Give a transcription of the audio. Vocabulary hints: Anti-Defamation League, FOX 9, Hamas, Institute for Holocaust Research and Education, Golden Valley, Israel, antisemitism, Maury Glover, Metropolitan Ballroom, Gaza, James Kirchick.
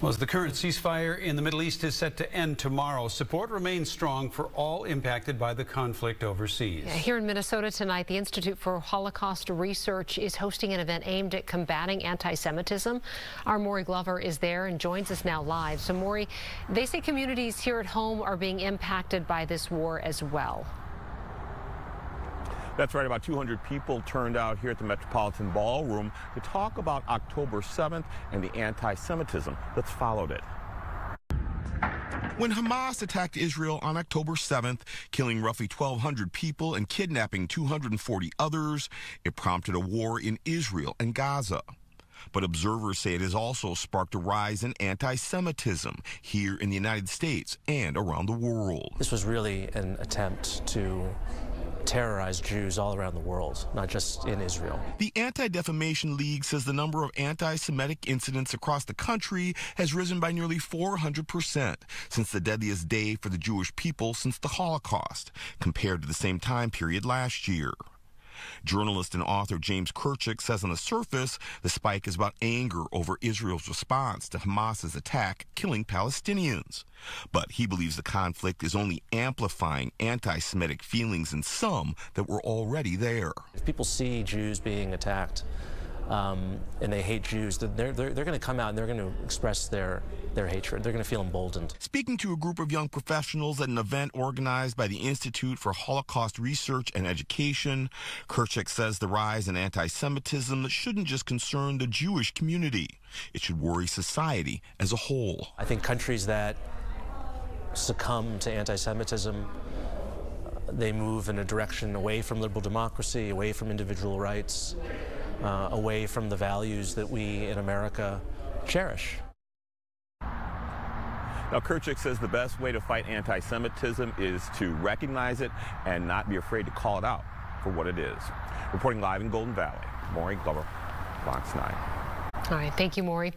Well, as the current ceasefire in the Middle East is set to end tomorrow, support remains strong for all impacted by the conflict overseas. Yeah, here in Minnesota tonight, the Institute for Holocaust Research is hosting an event aimed at combating anti-Semitism. Our Maury Glover is there and joins us now live. So, Maury, they say communities here at home are being impacted by this war as well. That's right, about 200 people turned out here at the Metropolitan Ballroom to talk about October 7th and the anti-Semitism that's followed it. When Hamas attacked Israel on October 7th, killing roughly 1,200 people and kidnapping 240 others, it prompted a war in Israel and Gaza. But observers say it has also sparked a rise in anti-Semitism here in the United States and around the world. This was really an attempt to terrorized Jews all around the world, not just in Israel. The Anti-Defamation League says the number of anti-Semitic incidents across the country has risen by nearly 400% since the deadliest day for the Jewish people since the Holocaust, compared to the same time period last year. Journalist and author James Kirchick says on the surface, the spike is about anger over Israel's response to Hamas's attack, killing Palestinians. But he believes the conflict is only amplifying anti-Semitic feelings in some that were already there. If people see Jews being attacked and they hate Jews, they're going to come out and they're going to express their hatred. They're going to feel emboldened. Speaking to a group of young professionals at an event organized by the Institute for Holocaust Research and Education, Kirchick says the rise in anti-Semitism shouldn't just concern the Jewish community. It should worry society as a whole. I think countries that succumb to anti-Semitism, they move in a direction away from liberal democracy, away from individual rights, away from the values that we in America cherish. Now, Kirchick says the best way to fight anti-Semitism is to recognize it and not be afraid to call it out for what it is. Reporting live in Golden Valley, Maury Glover, Fox 9. All right, thank you, Maury.